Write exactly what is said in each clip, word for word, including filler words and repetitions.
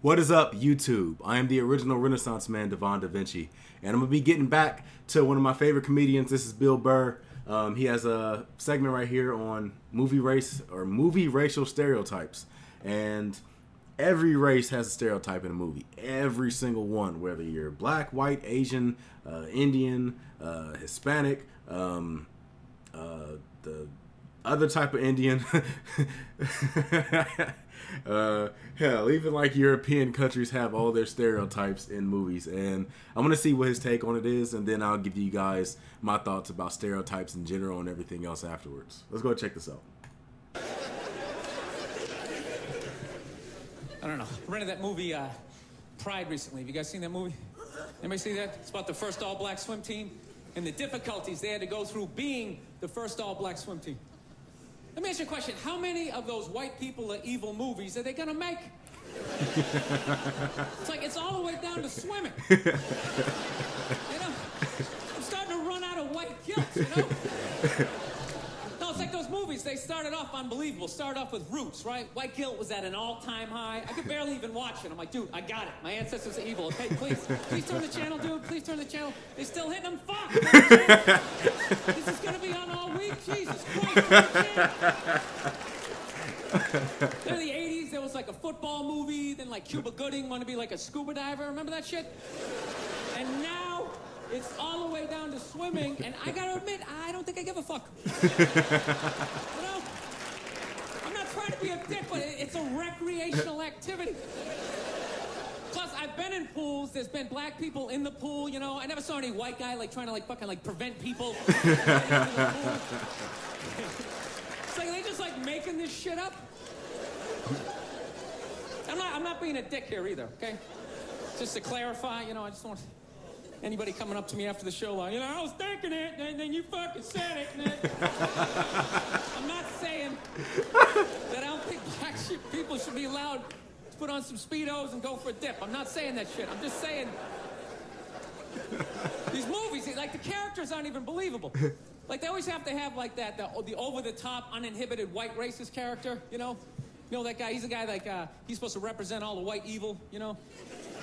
What is up, YouTube? I am the original Renaissance man, Devon DaVinci, and I'm going to be getting back to one of my favorite comedians. This is Bill Burr. Um, he has a segment right here on movie race or movie racial stereotypes. And every race has a stereotype in a movie. Every single one, whether you're black, white, Asian, uh, Indian, uh, Hispanic, um, uh, the other type of Indian. Uh, hell, even like European countries have all their stereotypes in movies, and I'm gonna see what his take on it is, and then I'll give you guys my thoughts about stereotypes in general and everything else afterwards. Let's go check this out. I don't know. I rented that movie uh, Pride recently. Have you guys seen that movie? Anybody see that? It's about the first all-black swim team and the difficulties they had to go through being the first all-black swim team. Let me ask you a question. How many of those white people are evil movies are they going to make? It's like it's all the way down to swimming. You know? I'm starting to run out of white guilt, you know? No, it's like those movies. They started off unbelievable. Started off with Roots, right? White guilt was at an all-time high. I could barely even watch it. I'm like, dude, I got it. My ancestors are evil. Okay, please. Please turn the channel, dude. Please turn the channel. They're still hitting them. Fuck! This is going to be on all week. Jesus Christ. In the eighties, there was like a football movie, then like Cuba Gooding wanted to be like a scuba diver. Remember that shit? And now it's all the way down to swimming, and I gotta admit, I don't think I give a fuck. You know? I'm not trying to be a dick, but it's a recreational activity. Plus, I've been in pools. There's been black people in the pool, you know. I never saw any white guy like trying to like fucking like prevent people. It's like they just like making this shit up. I'm not I'm not being a dick here either, okay? Just to clarify, you know, I just don't want anybody coming up to me after the show like, you know, I was thinking it, and then you fucking said it, and then... I'm not saying that I don't think black shit people should be allowed to put on some Speedos and go for a dip. I'm not saying that shit. I'm just saying these movies, like the characters aren't even believable. Like, they always have to have, like, that, the, the over-the-top, uninhibited white racist character, you know? You know, that guy, he's a guy, like, uh, he's supposed to represent all the white evil, you know?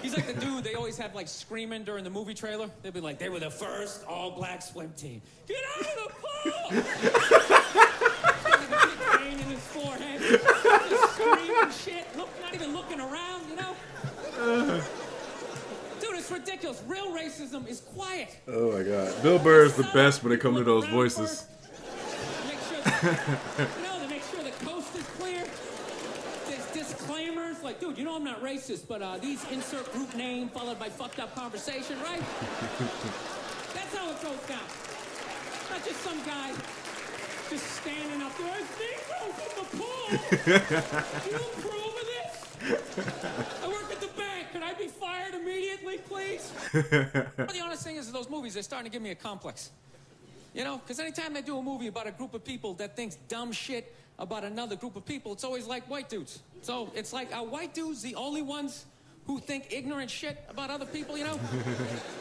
He's like the dude they always have, like, screaming during the movie trailer. They'd be like, they were the first all-black swim team. Get out of the pool! He's like a big vein in his forehead. Just screaming shit. Look, not even looking around, you know? It's ridiculous. Real racism is quiet. Oh my God, Bill Burr is the best when it comes to those voices. Make sure that, you know, to make sure the coast is clear. There's disclaimers like, dude, you know I'm not racist, but uh, these insert group name followed by fucked up conversation, right? That's how it goes down. Not just some guy just standing up there. I think I was in the pool. You approve of this? I work at the bank. Could I be fired immediately? Please. The honest thing is, those movies, they're starting to give me a complex. You know, because anytime they do a movie about a group of people that thinks dumb shit about another group of people, it's always like white dudes. So it's like, are white dudes the only ones who think ignorant shit about other people, you know?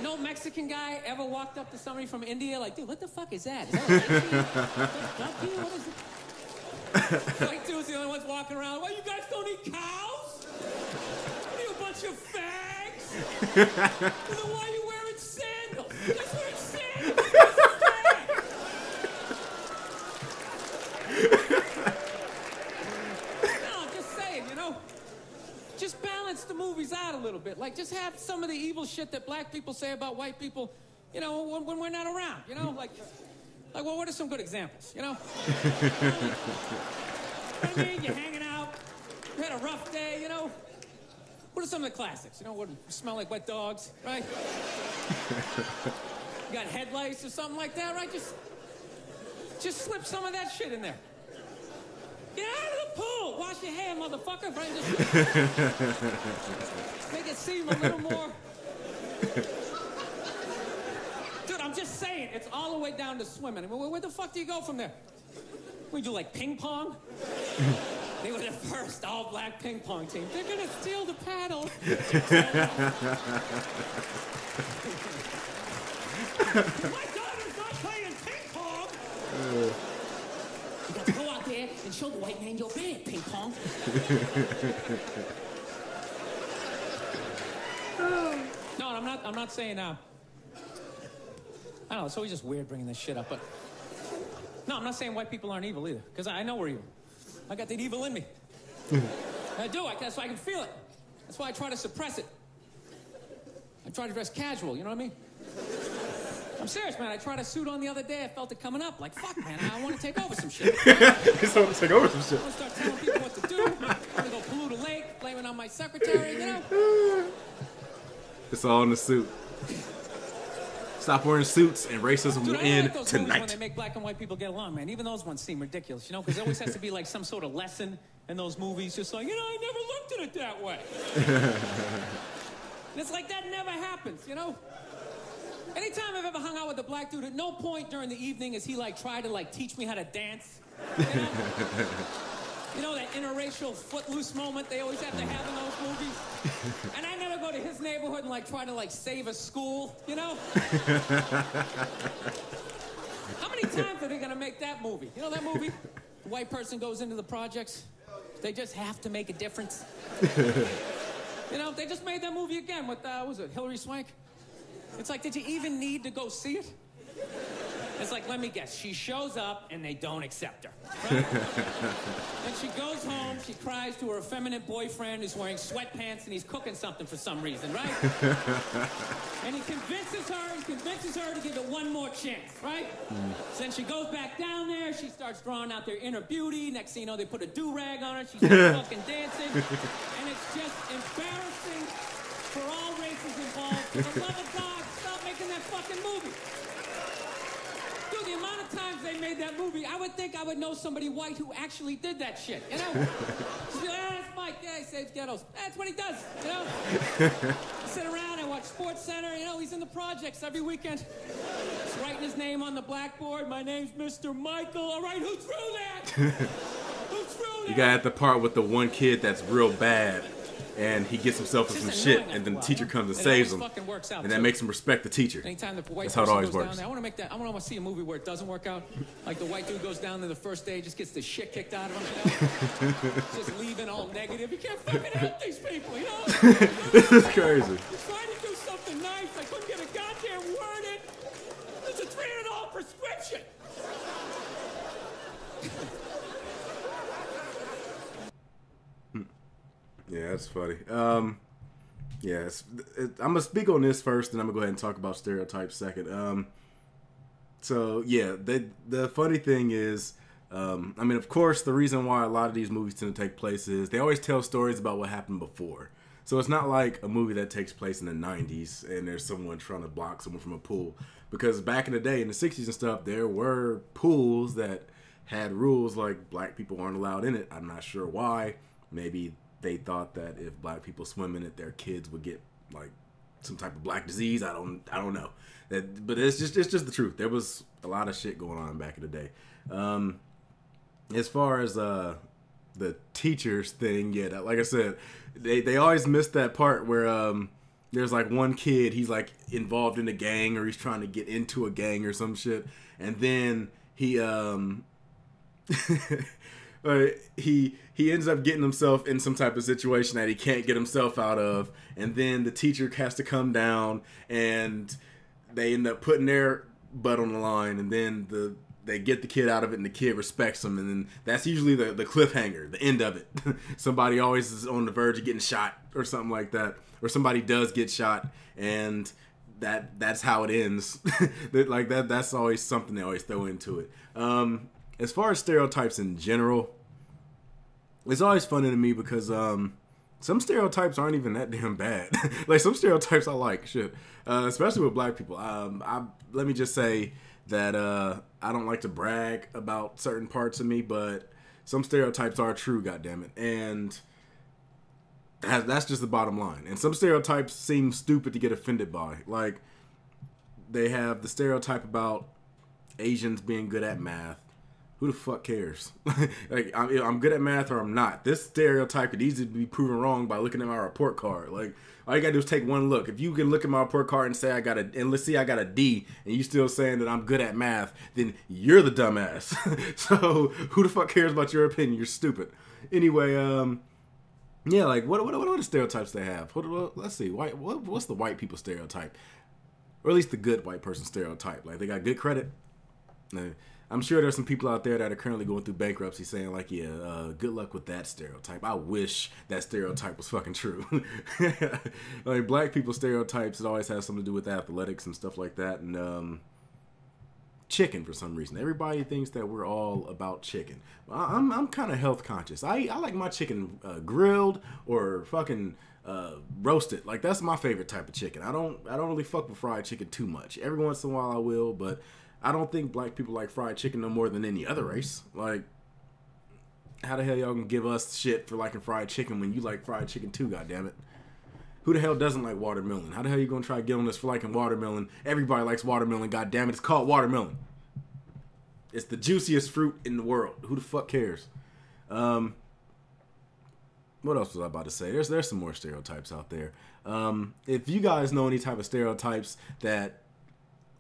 No Mexican guy ever walked up to somebody from India like, dude, what the fuck is that? Is that what is it? White dudes the only ones walking around, well, you guys don't eat cows? What are you, a bunch of fags? Then why are you wearing sandals? You guys wearing sandals? No, I'm just saying, you know, just balance the movies out a little bit. Like, just have some of the evil shit that black people say about white people, you know, when, when we're not around, you know? Like, like, well, what are some good examples, you know? You know what I mean? You're hanging out, you had a rough day, you know? What are some of the classics? You know, what smell like wet dogs, right? You got head lice or something like that, right? Just, just slip some of that shit in there. Get out of the pool! Wash your hair, motherfucker! Right? Just make it seem a little more... Dude, I'm just saying, it's all the way down to swimming. I mean, where the fuck do you go from there? We do, like, ping pong? They were the first all-black ping pong team. They're gonna steal the paddle. My daughter's not playing ping pong. Uh. You got to go out there and show the white man your bed, ping pong. No, I'm not, I'm not saying, uh, I don't know, it's always just weird bringing this shit up, but... No, I'm not saying white people aren't evil either, because I, I know we're evil. I got that evil in me. I do, I, that's why I can feel it. That's why I try to suppress it. I try to dress casual, you know what I mean? I'm serious, man. I tried a suit on the other day. I felt it coming up. Like, fuck, man, I want to take over some shit. It's want to take over some shit. I want to start telling people what to do. I want to go pollute a lake, blaming on my secretary, you know? It's all in the suit. Stop wearing suits and racism will end tonight. Dude, I don't like those movies when they make black and white people get along, man. Even those ones seem ridiculous, you know? Because there always has to be, like, some sort of lesson in those movies. Just like, you know, I never looked at it that way. And it's like, that never happens, you know? Anytime I've ever hung out with a black dude, at no point during the evening is he like try to like teach me how to dance. You know, you know that interracial footloose moment they always have to have in those movies. And I never go to his neighborhood and like try to like save a school. You know. How many times are they gonna make that movie? You know that movie? The white person goes into the projects. They just have to make a difference. You know, they just made that movie again with uh, what was it, Hillary Swank? It's like, did you even need to go see it? It's like, let me guess. She shows up, and they don't accept her. Right? And she goes home. She cries to her effeminate boyfriend who's wearing sweatpants, and he's cooking something for some reason, right? And he convinces her, he convinces her to give it one more chance, right? Mm. So then she goes back down there. She starts drawing out their inner beauty. Next thing you know, they put a do-rag on her. She's fucking dancing. And it's just embarrassing for all races involved. For the love of God, stop making that fucking movie. Dude, the amount of times they made that movie, I would think I would know somebody white who actually did that shit, you know? She'd be like, ah, that's Mike, yeah, he saves ghettos. That's what he does, you know? I sit around, I watch Sports Center, you know, he's in the projects every weekend. He's writing his name on the blackboard. My name's Mister Michael. All right, who threw that? Who threw that? You got at the part with the one kid that's real bad. And he gets himself in some shit, and then the teacher comes and saves him, and that makes him respect the teacher. That's how it always works. I want to make that. I want to see a movie where it doesn't work out. Like the white dude goes down there the first day, just gets the shit kicked out of him. You know? Just leaving all negative. You can't fucking help these people, you know. This is crazy. I'm trying to do something nice. I couldn't get a goddamn word in. It's a three hundred dollar prescription. Yeah, that's funny. Um, yeah, it's, it, I'm going to speak on this first, and I'm going to go ahead and talk about stereotypes second. Um, so, yeah, they, the funny thing is, um, I mean, of course, the reason why a lot of these movies tend to take place is they always tell stories about what happened before. So it's not like a movie that takes place in the nineties and there's someone trying to block someone from a pool. Because back in the day, in the sixties and stuff, there were pools that had rules like black people aren't allowed in it. I'm not sure why. Maybe they thought that if black people swim in it, their kids would get like some type of black disease. I don't, I don't know. That, but it's just, it's just the truth. There was a lot of shit going on back in the day. Um, as far as uh, the teachers thing, yeah, that, like I said, they they always missed that part where um, there's like one kid, he's like involved in a gang or he's trying to get into a gang or some shit, and then he. Um, Uh, he he ends up getting himself in some type of situation that he can't get himself out of, and then the teacher has to come down, and they end up putting their butt on the line, and then the they get the kid out of it, and the kid respects him, and then that's usually the the cliffhanger, the end of it. Somebody always is on the verge of getting shot or something like that, or somebody does get shot, and that that's how it ends. Like that that's always something they always throw into it. Um, as far as stereotypes in general, it's always funny to me because um, some stereotypes aren't even that damn bad. Like some stereotypes I like, shit, uh, especially with black people. Um, I, let me just say that uh, I don't like to brag about certain parts of me, but some stereotypes are true, goddammit. And that, that's just the bottom line. And some stereotypes seem stupid to get offended by. Like they have the stereotype about Asians being good at math. Who the fuck cares? Like, I'm, I'm good at math or I'm not. This stereotype is easy to be proven wrong by looking at my report card. Like, all you gotta do is take one look. If you can look at my report card and say I got a, and let's see I got a D, and you still saying that I'm good at math, then you're the dumbass. So who the fuck cares about your opinion? You're stupid. Anyway, um, Yeah, like what what what are the stereotypes they have? What, what, let's see, white what, what's the white people stereotype, or at least the good white person stereotype? Like they got good credit. And I'm sure there's some people out there that are currently going through bankruptcy saying like, yeah, uh, good luck with that stereotype. I wish that stereotype was fucking true. Like black people stereotypes, it always has something to do with athletics and stuff like that, and um, chicken for some reason. Everybody thinks that we're all about chicken. I, I'm I'm kind of health conscious. I I like my chicken uh, grilled or fucking uh, roasted. Like that's my favorite type of chicken. I don't I don't really fuck with fried chicken too much. Every once in a while I will, but I don't think black people like fried chicken no more than any other race. Like, how the hell y'all gonna give us shit for liking fried chicken when you like fried chicken too, goddammit? Who the hell doesn't like watermelon? How the hell you gonna try to get on us for liking watermelon? Everybody likes watermelon, goddammit. It's called watermelon. It's the juiciest fruit in the world. Who the fuck cares? Um, what else was I about to say? There's, there's some more stereotypes out there. Um, if you guys know any type of stereotypes that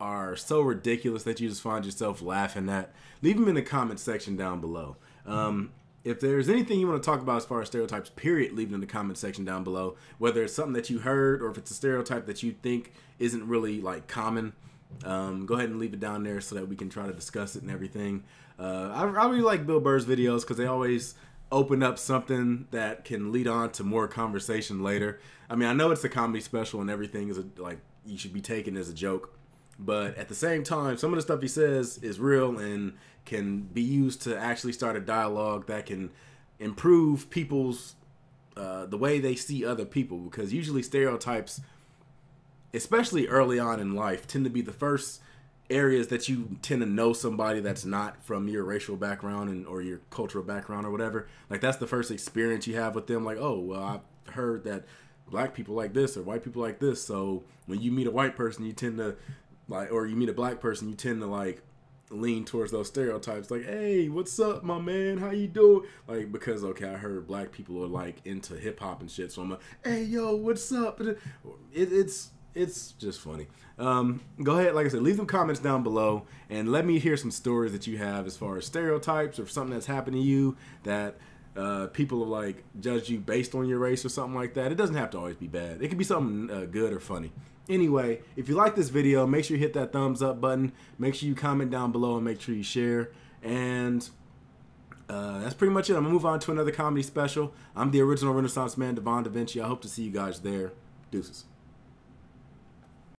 are so ridiculous that you just find yourself laughing at, leave them in the comment section down below. Um, if there's anything you want to talk about as far as stereotypes, period, leave it in the comment section down below. Whether it's something that you heard or if it's a stereotype that you think isn't really like common, um, go ahead and leave it down there so that we can try to discuss it and everything. Uh, I, I really like Bill Burr's videos because they always open up something that can lead on to more conversation later. I mean, I know it's a comedy special and everything is a, like you should be taken as a joke. But at the same time, some of the stuff he says is real and can be used to actually start a dialogue that can improve people's, uh, the way they see other people. Because usually stereotypes, especially early on in life, tend to be the first areas that you tend to know somebody that's not from your racial background and or your cultural background or whatever. Like that's the first experience you have with them. Like, oh, well, I heard that black people like this or white people like this. So when you meet a white person, you tend to... like, or you meet a black person, you tend to like lean towards those stereotypes. Like, hey, what's up, my man? How you doing? Like, because okay, I heard black people are like into hip hop and shit, so I'm like, hey, yo, what's up? It, it's it's just funny. Um, go ahead, like I said, leave them comments down below and let me hear some stories that you have as far as stereotypes or something that's happened to you that uh, people have, like judge you based on your race or something like that. It doesn't have to always be bad. It can be something uh, good or funny. Anyway, if you like this video, make sure you hit that thumbs up button. Make sure you comment down below and make sure you share. And uh, that's pretty much it. I'm going to move on to another comedy special. I'm the original Renaissance man, Devon DaVinci. I hope to see you guys there. Deuces.